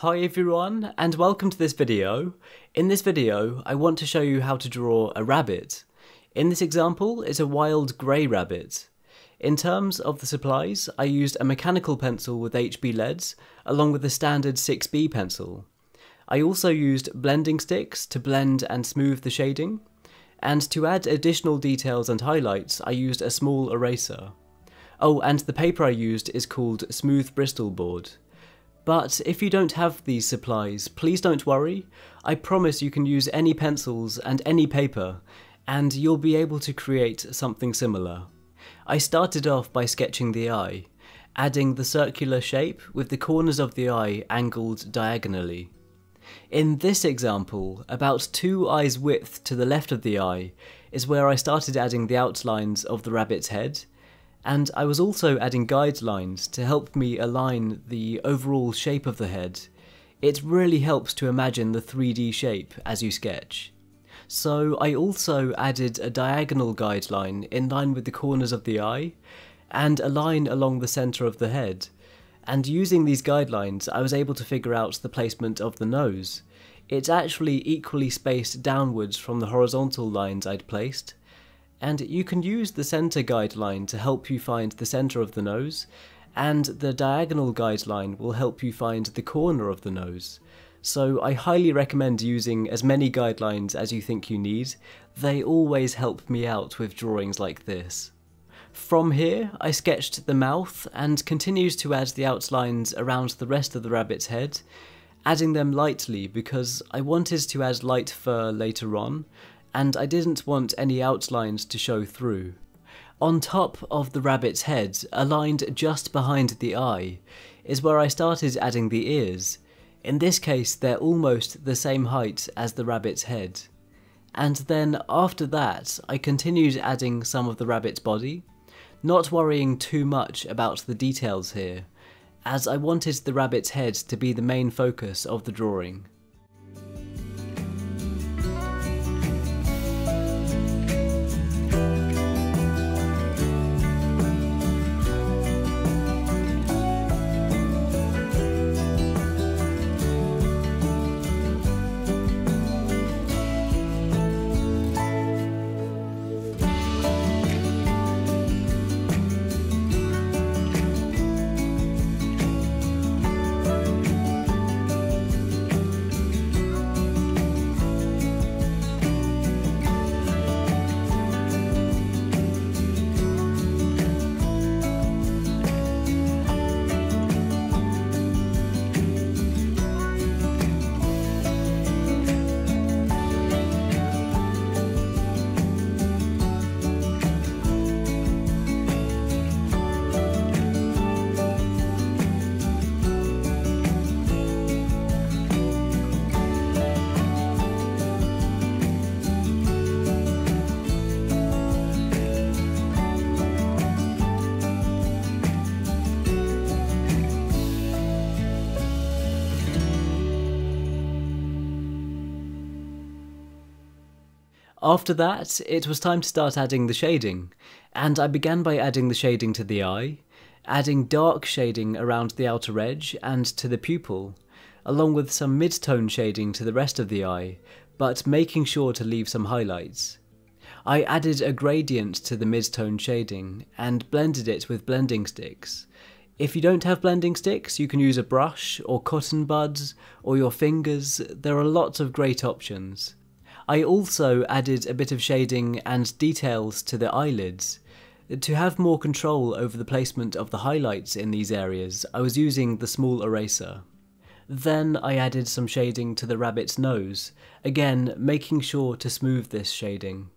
Hi everyone and welcome to this video. In this video I want to show you how to draw a rabbit. In this example it's a wild grey rabbit. In terms of the supplies I used a mechanical pencil with HB leads along with a standard 6B pencil. I also used blending sticks to blend and smooth the shading, and to add additional details and highlights I used a small eraser. Oh, and the paper I used is called Smooth Bristol Board. But if you don't have these supplies, please don't worry. I promise you can use any pencils and any paper, and you'll be able to create something similar. I started off by sketching the eye, adding the circular shape with the corners of the eye angled diagonally. In this example, about two eyes' width to the left of the eye is where I started adding the outlines of the rabbit's head, and I was also adding guidelines to help me align the overall shape of the head. It really helps to imagine the 3D shape as you sketch. So I also added a diagonal guideline in line with the corners of the eye, and a line along the centre of the head. And using these guidelines I was able to figure out the placement of the nose. It's actually equally spaced downwards from the horizontal lines I'd placed, and you can use the centre guideline to help you find the centre of the nose, and the diagonal guideline will help you find the corner of the nose. So I highly recommend using as many guidelines as you think you need. They always help me out with drawings like this. From here I sketched the mouth and continued to add the outlines around the rest of the rabbit's head, adding them lightly because I wanted to add light fur later on, and I didn't want any outlines to show through. On top of the rabbit's head, aligned just behind the eye, is where I started adding the ears. In this case they're almost the same height as the rabbit's head. And then after that I continued adding some of the rabbit's body, not worrying too much about the details here, as I wanted the rabbit's head to be the main focus of the drawing. After that, it was time to start adding the shading, and I began by adding the shading to the eye, adding dark shading around the outer edge and to the pupil, along with some mid-tone shading to the rest of the eye, but making sure to leave some highlights. I added a gradient to the mid-tone shading and blended it with blending sticks. If you don't have blending sticks, you can use a brush or cotton buds or your fingers. There are lots of great options. I also added a bit of shading and details to the eyelids. To have more control over the placement of the highlights in these areas, I was using the small eraser. Then I added some shading to the rabbit's nose, again making sure to smooth this shading.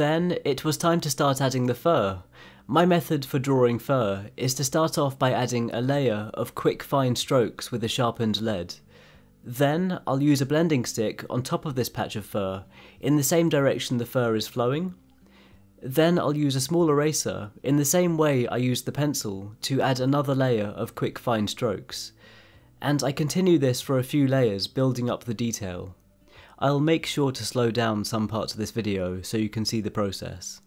Then it was time to start adding the fur. My method for drawing fur is to start off by adding a layer of quick fine strokes with a sharpened lead. Then I'll use a blending stick on top of this patch of fur in the same direction the fur is flowing. Then I'll use a small eraser in the same way I used the pencil to add another layer of quick fine strokes. And I continue this for a few layers, building up the detail. I'll make sure to slow down some parts of this video so you can see the process.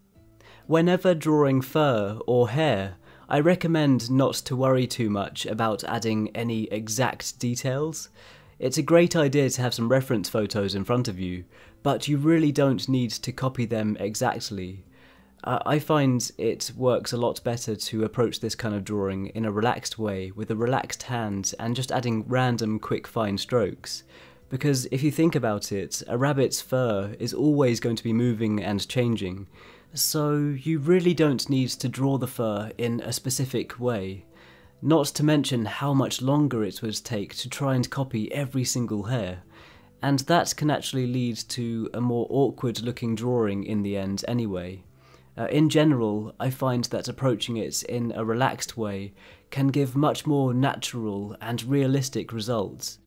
Whenever drawing fur or hair, I recommend not to worry too much about adding any exact details. It's a great idea to have some reference photos in front of you, but you really don't need to copy them exactly. I find it works a lot better to approach this kind of drawing in a relaxed way, with a relaxed hand and just adding random quick fine strokes. Because if you think about it, a rabbit's fur is always going to be moving and changing, so you really don't need to draw the fur in a specific way. Not to mention how much longer it would take to try and copy every single hair, and that can actually lead to a more awkward looking drawing in the end anyway. In general, I find that approaching it in a relaxed way can give much more natural and realistic results.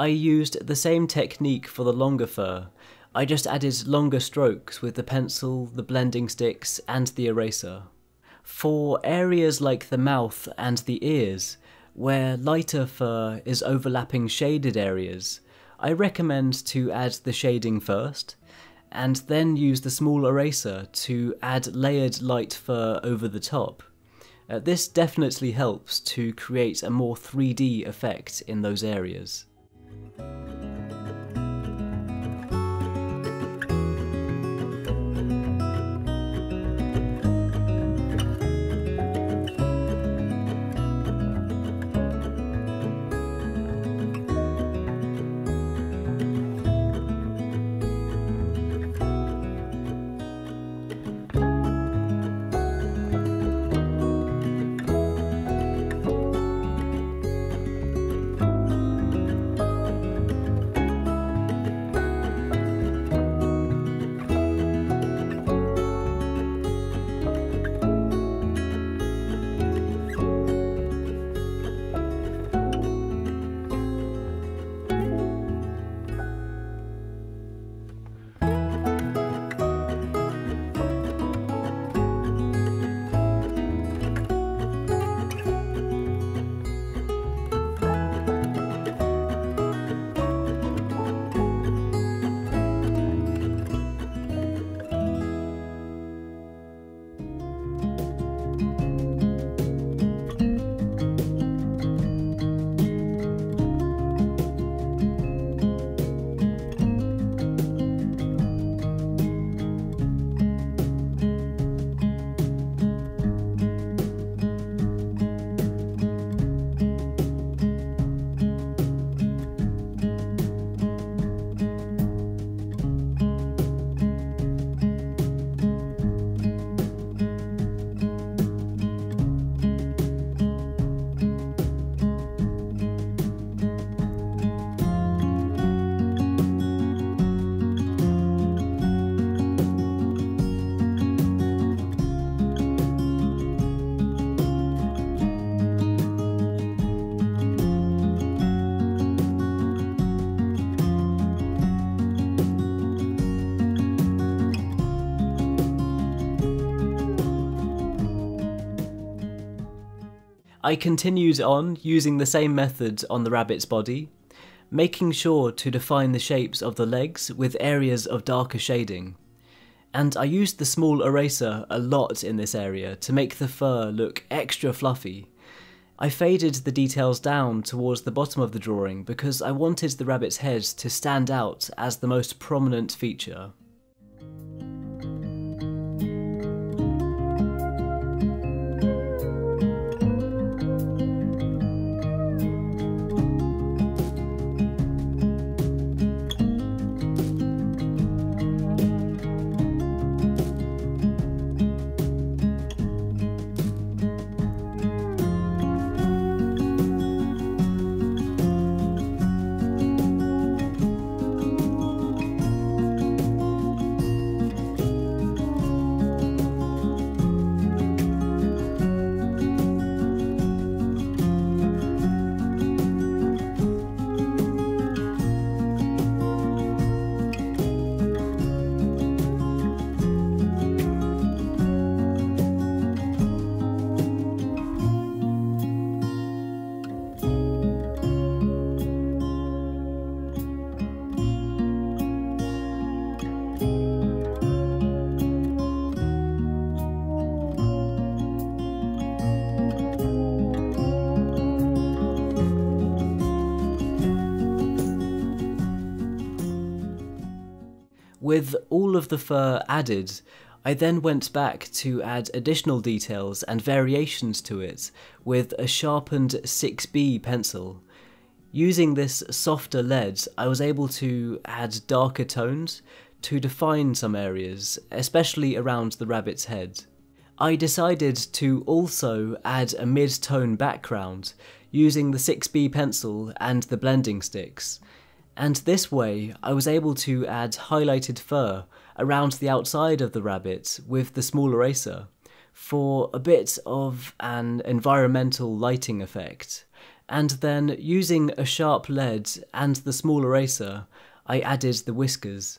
I used the same technique for the longer fur. I just added longer strokes with the pencil, the blending sticks, and the eraser. For areas like the mouth and the ears, where lighter fur is overlapping shaded areas, I recommend to add the shading first, and then use the small eraser to add layered light fur over the top. This definitely helps to create a more 3D effect in those areas. I continued on using the same methods on the rabbit's body, making sure to define the shapes of the legs with areas of darker shading. And I used the small eraser a lot in this area to make the fur look extra fluffy. I faded the details down towards the bottom of the drawing because I wanted the rabbit's head to stand out as the most prominent feature. With all of the fur added, I then went back to add additional details and variations to it with a sharpened 6B pencil. Using this softer lead, I was able to add darker tones to define some areas, especially around the rabbit's head. I decided to also add a mid-tone background using the 6B pencil and the blending sticks. And this way, I was able to add highlighted fur around the outside of the rabbit with the small eraser for a bit of an environmental lighting effect. And then, using a sharp lead and the small eraser, I added the whiskers.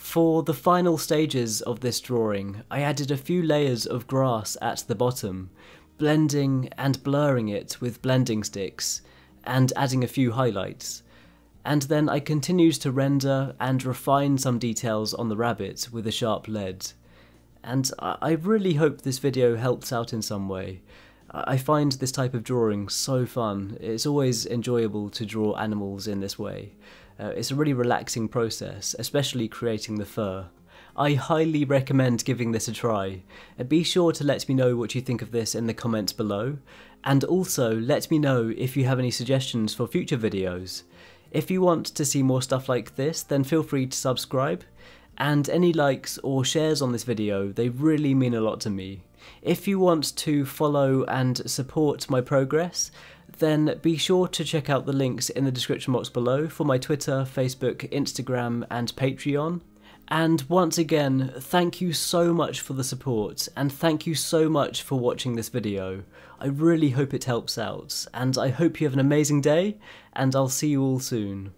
For the final stages of this drawing, I added a few layers of grass at the bottom, blending and blurring it with blending sticks, and adding a few highlights. And then I continued to render and refine some details on the rabbit with a sharp lead. And I really hope this video helps out in some way. I find this type of drawing so fun. It's always enjoyable to draw animals in this way. It's a really relaxing process, especially creating the fur. I highly recommend giving this a try. Be sure to let me know what you think of this in the comments below, and also let me know if you have any suggestions for future videos. If you want to see more stuff like this, then feel free to subscribe, and any likes or shares on this video, they really mean a lot to me. If you want to follow and support my progress, then be sure to check out the links in the description box below for my Twitter, Facebook, Instagram, and Patreon. And once again, thank you so much for the support, and thank you so much for watching this video. I really hope it helps out, and I hope you have an amazing day, and I'll see you all soon.